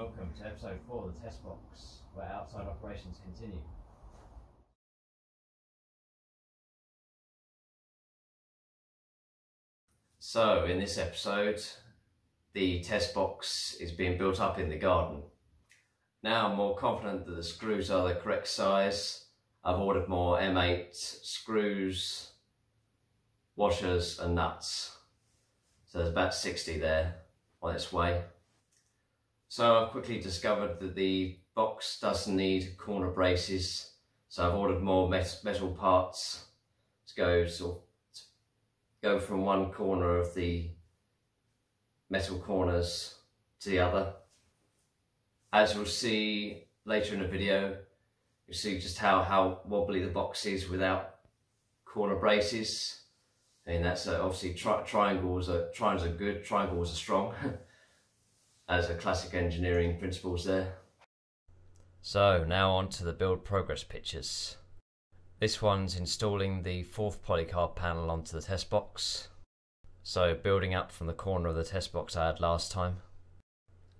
Welcome to episode 4, The Test Box, where outside operations continue. So, in this episode, the test box is being built up in the garden. Now I'm more confident that the screws are the correct size. I've ordered more M8 screws, washers and nuts. So there's about 60 there on its way. So I quickly discovered that the box does need corner braces, so I've ordered more metal parts to go from one corner of the metal corners to the other. As you'll see later in the video, you'll see just how wobbly the box is without corner braces. I mean, that's obviously triangles are good, triangles are strong. As a classic engineering principles there. So now on to the build progress pictures. This one's installing the 4th polycarb panel onto the test box. So building up from the corner of the test box I had last time.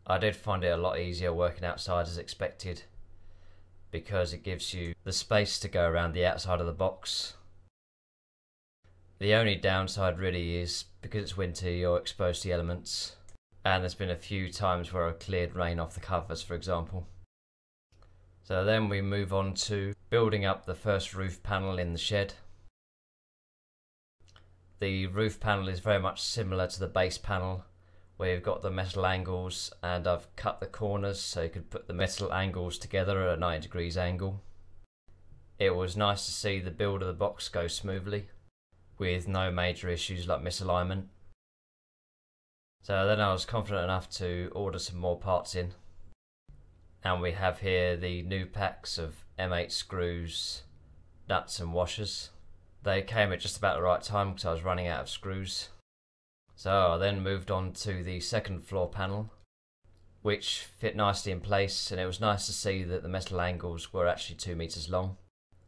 I did find it a lot easier working outside as expected, because it gives you the space to go around the outside of the box. The only downside really is, because it's winter, you're exposed to the elements. And there's been a few times where I cleared rain off the covers, for example. So then we move on to building up the first roof panel in the shed. The roof panel is very much similar to the base panel, where you've got the metal angles, and I've cut the corners so you could put the metal angles together at a 90 degrees angle. It was nice to see the build of the box go smoothly, with no major issues like misalignment. So then I was confident enough to order some more parts in. And we have here the new packs of M8 screws, nuts and washers. They came at just about the right time because I was running out of screws. So I then moved on to the second floor panel, which fit nicely in place, and it was nice to see that the metal angles were actually 2 meters long.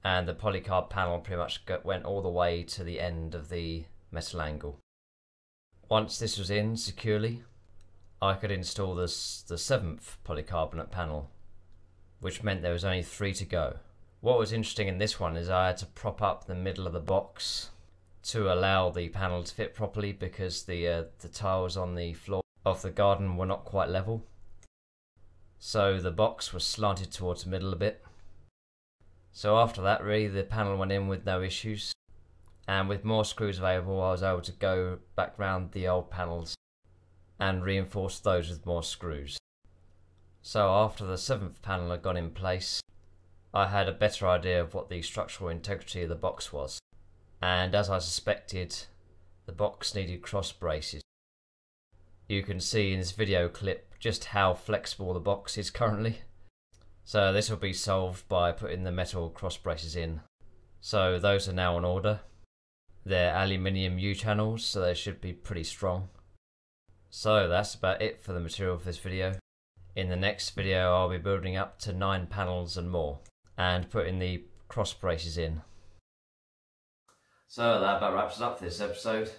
And the polycarb panel pretty much went all the way to the end of the metal angle. Once this was in securely, I could install the 7th polycarbonate panel, which meant there was only 3 to go. What was interesting in this one is I had to prop up the middle of the box to allow the panel to fit properly, because the tiles on the floor of the garden were not quite level. So the box was slanted towards the middle a bit. So after that, really, the panel went in with no issues. And with more screws available, I was able to go back round the old panels and reinforce those with more screws. So after the 7th panel had gone in place, I had a better idea of what the structural integrity of the box was. And as I suspected, the box needed cross braces. You can see in this video clip just how flexible the box is currently. So this will be solved by putting the metal cross braces in. So those are now on order. They're aluminium U-channels, so they should be pretty strong. So that's about it for the material for this video. In the next video I'll be building up to 9 panels and more, and putting the cross braces in. So that about wraps it up for this episode.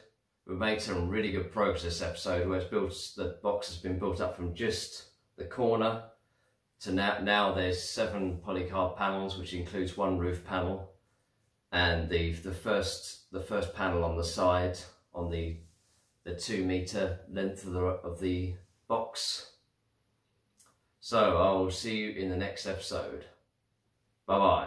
We've made some really good progress this episode, where the box has been built up from just the corner to now there's 7 polycarb panels, which includes 1 roof panel. And the first panel on the side, on the 2 meter length of the box. So I will see you in the next episode. Bye bye.